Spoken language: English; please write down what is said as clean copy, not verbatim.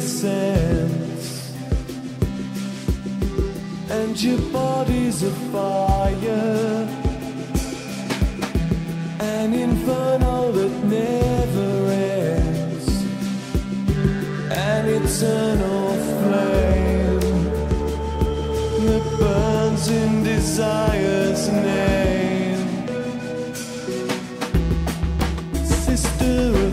descends, and your body's afire, an inferno that never ends, an eternal flame that burns in desire's name. Sister